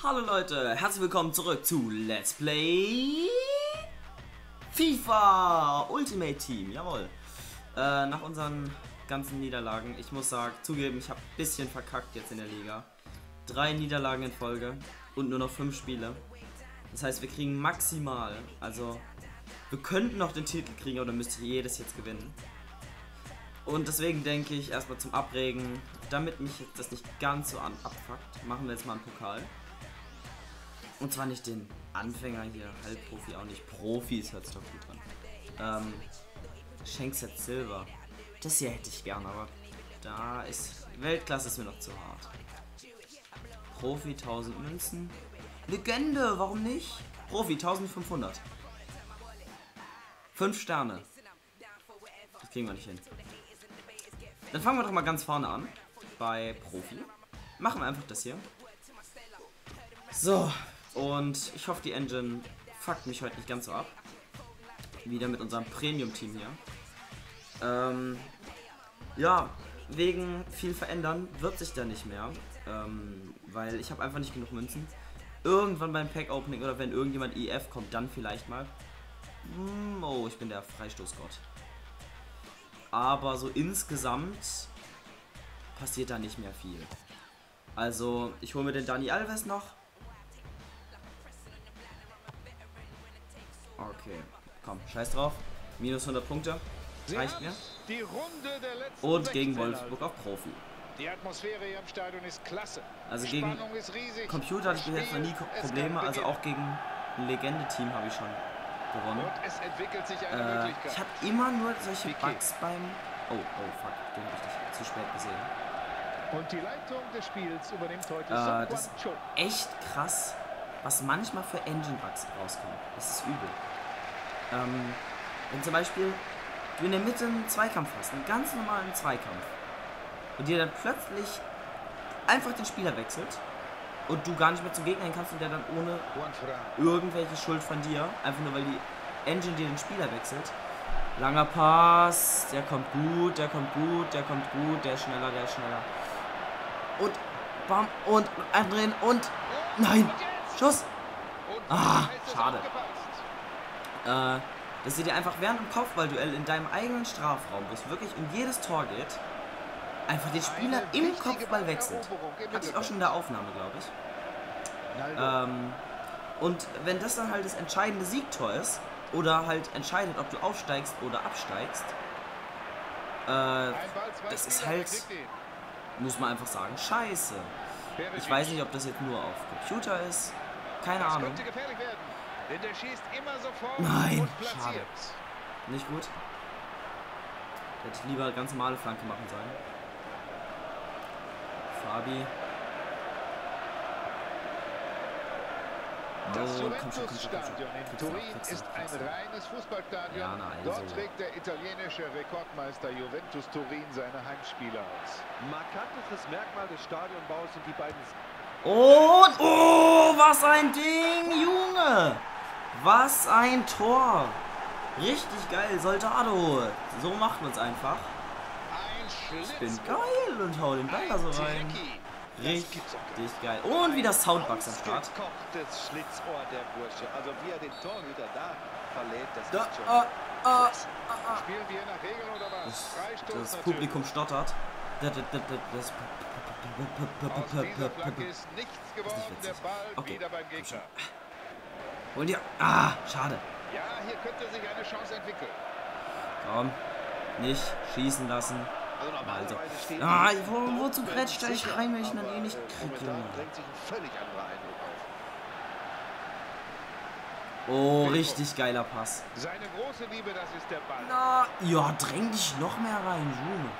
Hallo Leute, herzlich willkommen zurück zu Let's Play FIFA Ultimate Team, jawohl. Nach unseren ganzen Niederlagen, ich muss sagen, zugeben, ich habe ein bisschen verkackt jetzt in der Liga. 3 Niederlagen in Folge und nur noch 5 Spiele. Das heißt, wir kriegen maximal, also wir könnten noch den Titel kriegen, oder müsste jedes jetzt gewinnen. Und deswegen denke ich, erstmal zum Abregen, damit mich jetzt das nicht ganz so abfuckt, machen wir jetzt mal einen Pokal. Und zwar nicht den Anfänger hier, Halbprofi, auch nicht Profis, hört sich doch gut an. Schenk's jetzt Silber. Das hier hätte ich gern, aber da ist Weltklasse ist mir noch zu hart. Profi 1000 Münzen. Legende, warum nicht? Profi 1500. 5 Sterne. Das kriegen wir nicht hin. Dann fangen wir doch mal ganz vorne an. Bei Profi. Machen wir einfach das hier. So. Und ich hoffe, die Engine fuckt mich heute nicht ganz so ab. Wieder mit unserem Premium-Team hier. Ja, wegen viel verändern wird sich da nicht mehr. Weil ich habe einfach nicht genug Münzen. Irgendwann beim Pack-Opening oder wenn irgendjemand EF kommt, dann vielleicht mal. Oh, ich bin der Freistoßgott. Aber so insgesamt passiert da nicht mehr viel. Also, ich hole mir den Dani Alves noch. Okay, komm, scheiß drauf. Minus 100 Punkte, reicht mir. Und gegen Wolfsburg auf Profi. Die Atmosphäre hier im Stadion ist klasse. Also gegen Computer hatte ich bisher noch nie Probleme, also auch gegen ein Legende-Team habe ich schon gewonnen. Es entwickelt sich eine Möglichkeit. Ich habe immer nur solche Bugs beim... Oh, fuck, den habe ich zu spät gesehen. Und die Leitung des Spiels übernimmt heute das ist echt krass, was manchmal für Engine-Bugs rauskommen. Das ist übel. Wenn zum Beispiel du in der Mitte einen Zweikampf hast, einen ganz normalen Zweikampf, und dir dann plötzlich einfach den Spieler wechselt und du gar nicht mehr zum Gegner hin kannst und der dann ohne irgendwelche Schuld von dir, einfach nur weil die Engine dir den Spieler wechselt. Langer Pass, der kommt gut, der kommt gut, der kommt gut, der ist schneller, der ist schneller. Und bam, und andrehen und nein, Schuss. Ah, schade. Dass ihr dir einfach während dem Kopfballduell in deinem eigenen Strafraum, wo es wirklich um jedes Tor geht, einfach den Spieler im Kopfball wechselt. Hatte ich auch schon in der Aufnahme, glaube ich. Und wenn das dann halt das entscheidende Siegtor ist, oder halt entscheidet, ob du aufsteigst oder absteigst, das ist halt, muss man einfach sagen, scheiße. Ich weiß nicht, ob das jetzt nur auf Computer ist, keine Ahnung. Nein, schade. Nicht gut. Hätte ich lieber ganz normale Flanke machen sollen. Fabi. Das Juventus-Stadion in Turin ist ein reines Fußballstadion. Ja, nein, dort trägt der italienische Rekordmeister Juventus Turin seine Heimspiele aus. Markantes Merkmal des Stadionbaus sind die beiden... Und... Oh, was ein Ding, Junge! Was ein Tor! Richtig geil, Soldado! So macht man es einfach. Ich bin geil und hau den Ball da so rein. Richtig geil. Und wieder Soundbugs am Start. Das Publikum stottert. Okay. Und ja. Ah, schade. Ja, hier könnte sich eine Chance entwickeln. Komm. Nicht schießen lassen. Also. Ah, wozu grätscht er nicht rein, wenn ich ihn dann eh nicht kriege? Oh, richtig geiler Pass. Seine große Liebe, das ist der Ball. Na, ja, dräng dich noch mehr rein, Junge.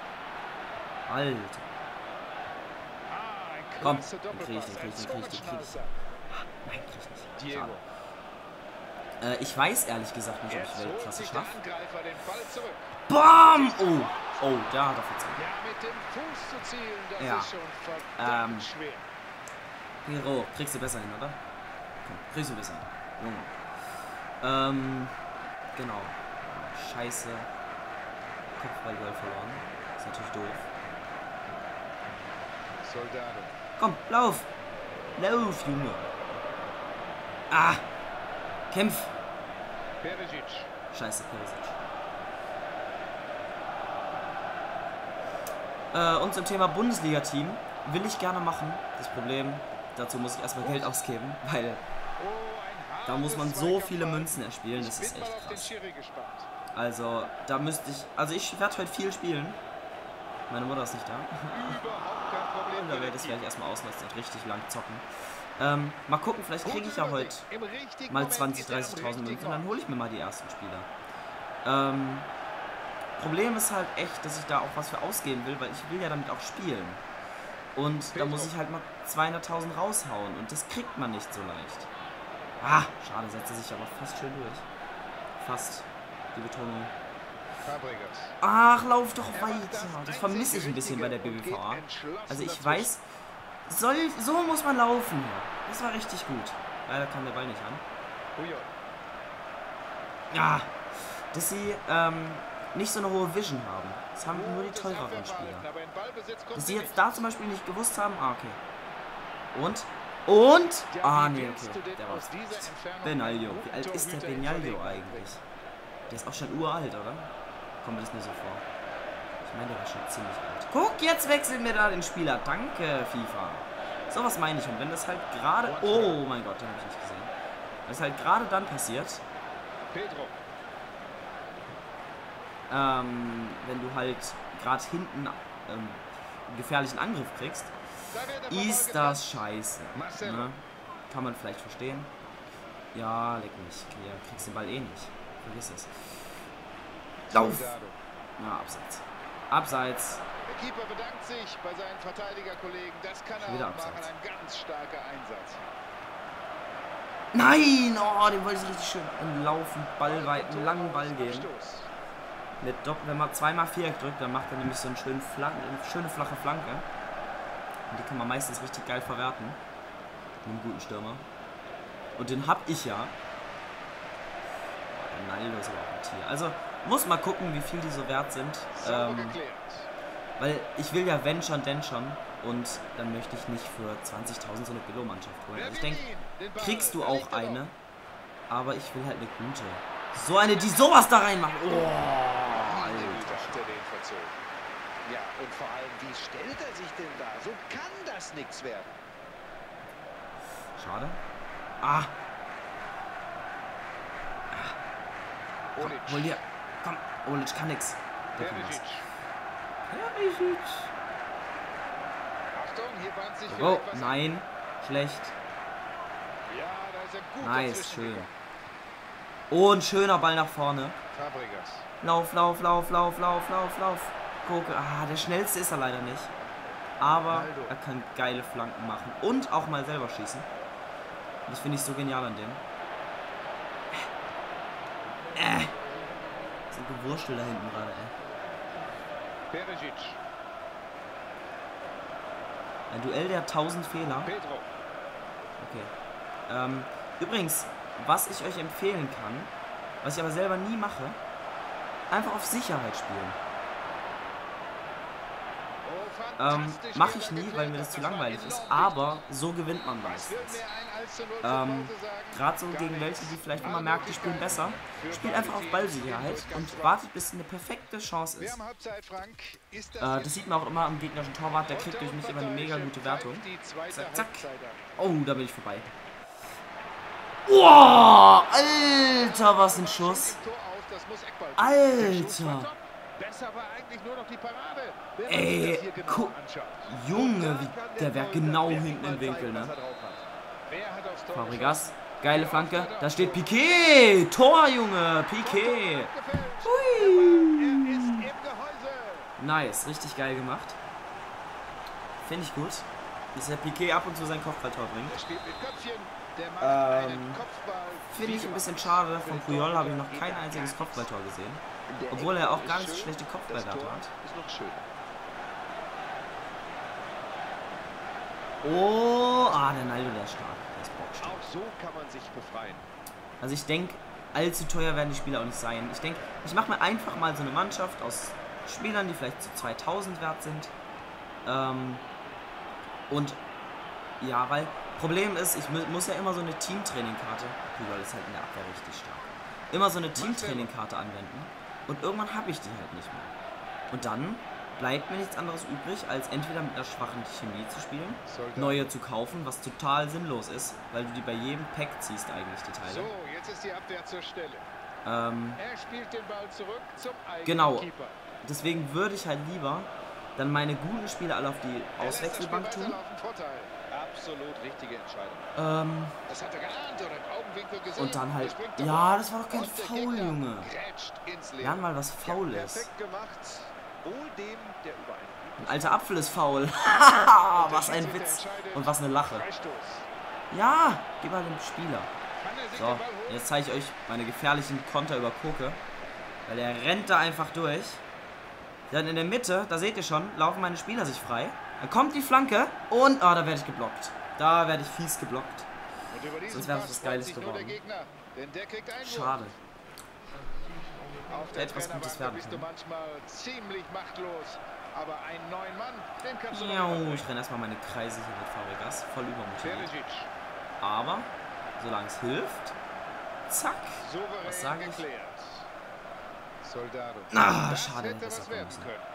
Alter. Komm, den krieg ich, den krieg ich. Nein, krieg ich nicht. Ich weiß ehrlich gesagt nicht, ob ich Weltklasse schaffe. Bam! Oh! Oh, da hat er verzogen. Ja, mit dem Fuß zu zielen, das ist schon verdammt schwer. Hero, kriegst du besser hin, oder? Komm, kriegst du besser hin. Junge. Genau. Scheiße. Kopfballduell verloren. Ist natürlich doof. Soldado. Komm, lauf! Lauf, Junge. Ah. Kämpf. Perišić. Scheiße, Perišić. Und zum Thema Bundesliga-Team will ich gerne machen. Das Problem, dazu muss ich erstmal Geld ausgeben, weil da muss man so viele Münzen erspielen, das ist echt krass. Also, da müsste ich, also ich werde heute viel spielen. Meine Mutter ist nicht da. Und da werde ich vielleicht erstmal ausnutzen und richtig lang zocken. Mal gucken, vielleicht kriege ich ja heute mal 20.000, 30.000 Münzen und dann hole ich mir mal die ersten Spieler. Problem ist halt echt, dass ich da auch was für ausgeben will, weil ich will ja damit auch spielen. Und da muss ich halt mal 200.000 raushauen und das kriegt man nicht so leicht. Ah, schade, setzt er sich aber fast schön durch. Fast, die Betonung. Ach, lauf doch weiter. Das vermisse ich ein bisschen bei der BBVA. Also ich weiß, so muss man laufen. Das war richtig gut. Leider kam der Ball nicht an. Ja, dass sie nicht so eine hohe Vision haben. Das haben nur die teureren Spieler. Dass sie jetzt da zum Beispiel nicht gewusst haben. Ah, okay. Und? Ah, nee, okay. Der war's. Benaglio. Wie alt ist der Benaglio eigentlich? Der ist auch schon uralt, oder? Kommt mir das nur so vor. Ich meine, der war schon ziemlich alt. Guck, jetzt wechseln wir da den Spieler. Danke, FIFA. So was meine ich. Und wenn das halt gerade... Oh mein Gott, den habe ich nicht gesehen. Wenn das halt gerade dann passiert... Pedro. Wenn du halt gerade hinten einen gefährlichen Angriff kriegst, ist das scheiße. Ne? Kann man vielleicht verstehen. Ja, leck mich. Ja, kriegst den Ball eh nicht. Vergiss es. Lauf! Na, abseits. Abseits. Der Keeper bedankt sich bei seinen Verteidigerkollegen. Das kann er auch machen. Ein ganz starker Einsatz. Nein! Oh, den wollte ich richtig schön im Laufen, Ballweiten, langen Ball geben. Mit Doppel, wenn man zweimal Viereck drückt, dann macht er nämlich so einen schönen schöne flache Flanke. Und die kann man meistens richtig geil verwerten. Mit einem guten Stürmer. Und den hab ich ja. Oh, der Naldo ist aber auch ein Tier. Also, muss mal gucken, wie viel die so wert sind. Weil ich will ja wenn schon, denn schon. Und dann möchte ich nicht für 20.000 so eine Billo-Mannschaft holen. Also ich denke, kriegst du auch eine. Aber ich will halt eine gute. So eine, die sowas da reinmacht. Oh. Ja, und vor allem, wie stellt er sich denn da? So kann das nichts werden. Schade. Ah. Komm, hol dir. Komm, Olic kann nix. Perišić. Perišić. Achtung, hier bahnt sich. Oh, nein. Schlecht. Ja, da ist er gut. Nice, schön. Oh, ein schöner Ball nach vorne. Fabregas. Lauf, lauf, lauf, lauf, lauf, lauf, lauf. Koke. Ah, der schnellste ist er leider nicht. Aber er kann geile Flanken machen. Und auch mal selber schießen. Das finde ich so genial an dem. So ein Gewurstel da hinten gerade, ey. Perišić. Ein Duell der 1000 Fehler. Pedro. Okay. Übrigens, was ich euch empfehlen kann, was ich aber selber nie mache, einfach auf Sicherheit spielen. Mache ich nie, weil mir das zu langweilig ist, aber so gewinnt man meistens. Gerade so gegen welche, die vielleicht immer merken, die spielen besser, spielt einfach auf Ballsicherheit und wartet, bis eine perfekte Chance ist. Das sieht man auch immer am gegnerischen Torwart, der kriegt durch mich immer eine mega gute Wertung. Zack, zack. Oh, da bin ich vorbei. Wow, Alter, was ein Schuss. Alter. Ey, guck, Junge, wie der wäre genau hinten im Winkel, ne? Fabregas, geile Flanke. Da steht Piqué. Tor, Junge, Piqué. Hui. Nice, richtig geil gemacht. Finde ich gut. Dass der Piqué ab und zu sein Kopfballtor bringt. Finde ich ein bisschen schade. Von Puyol habe ich noch kein einziges Kopfballtor gesehen. Obwohl er auch gar nicht so schlechte Kopfballwerte hat. Oh, der Naldo, der ist stark. Der ist bockstark. Auch so kann man sich befreien. Also ich denke, allzu teuer werden die Spieler auch nicht sein. Ich denke, ich mache mir einfach mal so eine Mannschaft aus Spielern, die vielleicht so 2000 wert sind. Und ja, weil Problem ist, ich muss ja immer so eine Teamtrainingkarte. Puyol ist halt in der Abwehr richtig stark. Immer so eine Teamtrainingkarte anwenden. Und irgendwann habe ich die halt nicht mehr. Und dann bleibt mir nichts anderes übrig, als entweder mit einer schwachen Chemie zu spielen, neue zu kaufen, was total sinnlos ist, weil du die bei jedem Pack ziehst eigentlich, die Teile. So, jetzt ist die Abwehr zur Stelle. Er spielt den Ball zurück zum eigenen Keeper. Deswegen würde ich halt lieber dann meine guten Spiele alle auf die Auswechselbank tun. Absolut richtige Entscheidung. Das hat er geahnt oder im Augenwinkel gesehen. Und dann halt, ja, das war doch kein Foul, Junge. Lern mal, was faul ist. Ein alter Apfel ist faul. Was ein Witz und was eine Lache. Ja, gib mal dem Spieler. So, jetzt zeige ich euch meine gefährlichen Konter über Koke. Weil er rennt da einfach durch. Dann in der Mitte, da seht ihr schon, laufen meine Spieler sich frei. Dann kommt die Flanke und... Ah, da werde ich geblockt. Da werde ich fies geblockt. Sonst wäre das was Geiles geworden. Schade. Hätte etwas Gutes werden können. Ja, ich renne erstmal meine Kreise hier mit Fabregas. Voll übermotiviert. Aber, solange es hilft... Zack. Was sage ich? Soldado. Ah, schade, das hätte was werden können.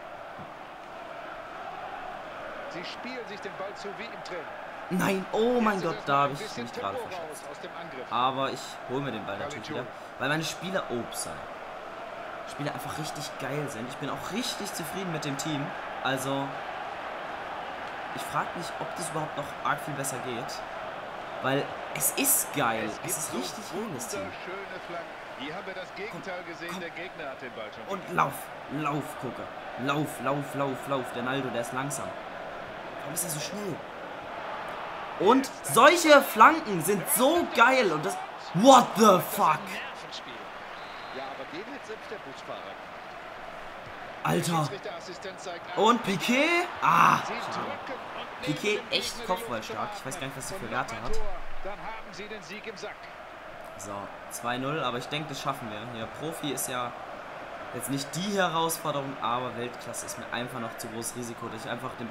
Sie spielen sich den Ball zu wie im Training. Nein, oh mein Gott, da habe ich mich gerade verschätzt. Aber ich hole mir den Ball natürlich wieder, weil meine Spieler Spieler einfach richtig geil sind. Ich bin auch richtig zufrieden mit dem Team. Also, ich frage mich, ob das überhaupt noch arg viel besser geht. Weil es ist geil. Es ist richtig rundes Team. Hier haben wir das Gegenteil gesehen, der Gegner hat den Ball schon. Und lauf, Koke. Lauf. Der Naldo, der ist langsam. Warum ist er so schnell? Und solche Flanken sind so geil und das... What the fuck? Alter. Und Piqué? Ah. Piqué echt kopfballstark. Ich weiß gar nicht, was er für Werte hat. So, 2-0, aber ich denke, das schaffen wir. Ja, Profi ist ja... Jetzt nicht die Herausforderung, aber Weltklasse ist mir einfach noch zu großes Risiko, dass ich einfach den...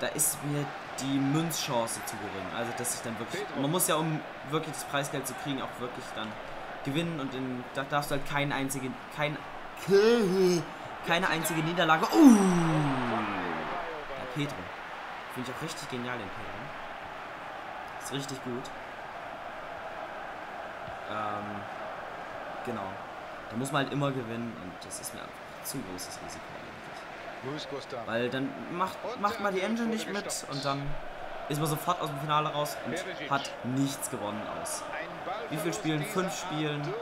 Da ist mir die Münzchance zu gering. Also, dass ich dann wirklich... Man muss ja, um wirklich das Preisgeld zu kriegen, auch wirklich dann gewinnen. Und da darfst du halt keine einzige Niederlage... Der Pedro. Finde ich auch richtig genial, den Pedro. Ist richtig gut. Genau. Da muss man halt immer gewinnen. Und das ist mir einfach zu großes Risiko. Weil dann macht man die Engine nicht mit und dann ist man sofort aus dem Finale raus und hat nichts gewonnen aus. Wie viel Spielen? 5 Spielen.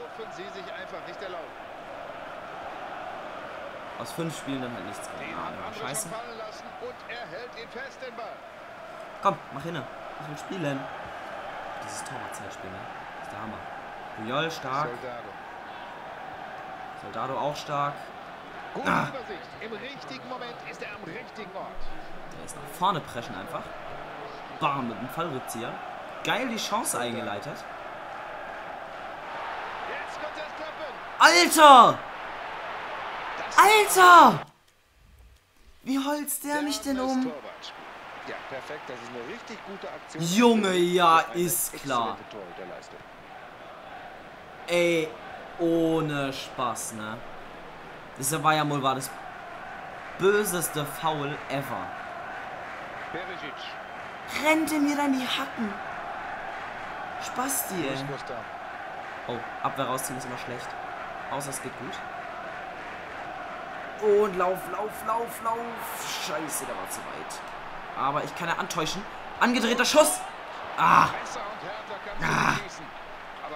Aus 5 Spielen dann halt nichts gewonnen. Ah, scheiße. Komm, mach hin. Ich will spielen. Dieses Torwartzeitspiel, ne? Das ist der Hammer. Puyol stark. Soldado auch stark. Gute Übersicht. Im richtigen Moment ist er am richtigen Ort. Der ist nach vorne preschen einfach. Bam, mit dem Fallrückzieher. Geil die Chance eingeleitet. Alter! Alter! Wie holzt der mich denn um? Ja, perfekt. Das ist eine richtig gute Aktion. Junge, ja, ist klar. Ey, ohne Spaß, ne? Das war ja wohl das böseste Foul ever. Perišić. Rennte mir dann die Hacken. Spasti, ey. Oh, Abwehr rausziehen ist immer schlecht. Außer es geht gut. Und lauf. Scheiße, der war zu weit. Aber ich kann ja antäuschen. Angedrehter Schuss. Ah. Aber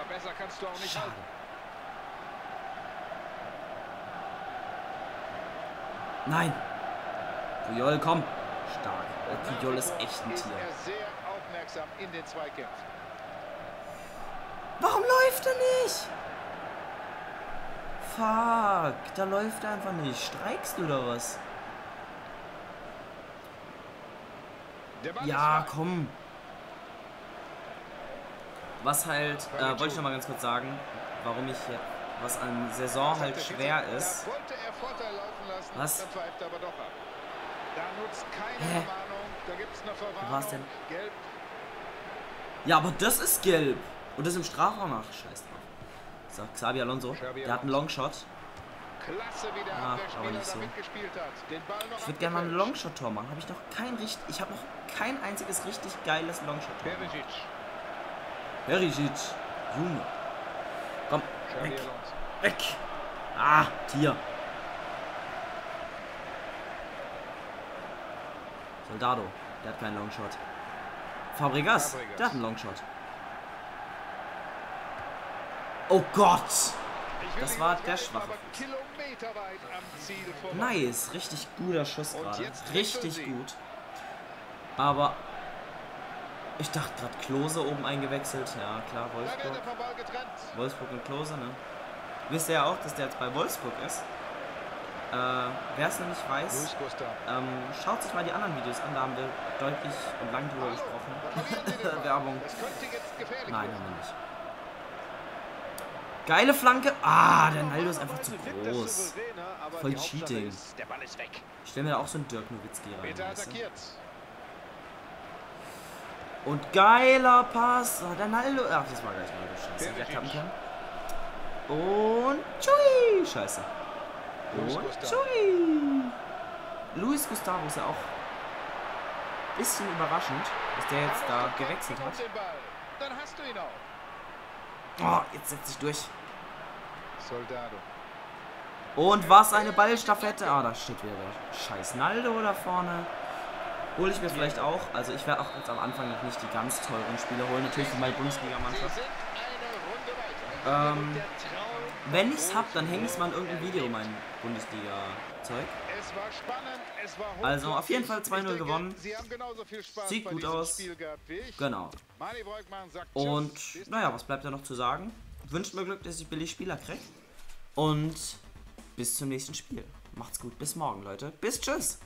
besser kannst du auch nicht halten. Nein! Puyol, komm! Stark. Der Puyol ist echt ein Tier. Warum läuft er nicht? Fuck, da läuft er einfach nicht. Streikst du oder was? Ja, komm! Was halt, wollte ich noch mal ganz kurz sagen, warum ich hier... Was an Saison halt schwer ist. Was? Hä? Wo war's denn? Ja, aber das ist gelb. Und das im Strafraum. Ach, scheiß drauf. So, Xabi Alonso. Der hat einen Longshot. Ach, aber nicht so. Ich würde gerne mal ein Longshot-Tor machen. Habe ich noch kein richtig... Ich habe noch kein einziges richtig geiles Longshot-Tor. Perišić. Junge. Komm, weg. Weg. Ah, Tier. Soldado. Der hat keinen Longshot. Fabregas. Der hat einen Longshot. Oh Gott. Das war der schwache Fuß. Nice. Richtig guter Schuss gerade. Richtig gut. Aber ich dachte gerade Klose oben eingewechselt. Ja klar, Wolfsburg. Wolfsburg und Klose, ne? Wisst ihr ja auch, dass der jetzt bei Wolfsburg ist. Wer es noch nicht weiß, schaut sich mal die anderen Videos an. Da haben wir deutlich und lang drüber gesprochen. Werbung. Nein, haben wir nicht. Geile Flanke. Ah, der Naldo ist einfach zu groß. Voll Cheating. Ich stelle mir da auch so einen Dirk Nowitzki rein. Weißt du? Und geiler Pass. Der Naldo. Ach, das war gleich Naldo. Scheiße. Der klappen kann. Und tschui. Scheiße. Und tschui. Luis Gustavo ist ja auch ein bisschen überraschend, dass der jetzt da gewechselt hat. Dann hast du ihn auch. Oh, jetzt setzt sich durch. Soldado. Und was eine Ballstaffette. Ah, da steht wieder der scheiß Naldo da vorne. Hole ich mir vielleicht auch. Also ich werde auch jetzt am Anfang noch nicht die ganz teuren Spieler holen. Natürlich für meine Bundesliga-Mannschaft. Wenn ich es habe, dann hänge ich es mal in irgendein Video, mein Bundesliga-Zeug. Also auf jeden Fall 2-0 gewonnen. Sieht gut aus. Genau. Und naja, was bleibt da noch zu sagen? Wünscht mir Glück, dass ich billig Spieler kriege. Und bis zum nächsten Spiel. Macht's gut. Bis morgen, Leute. Bis tschüss.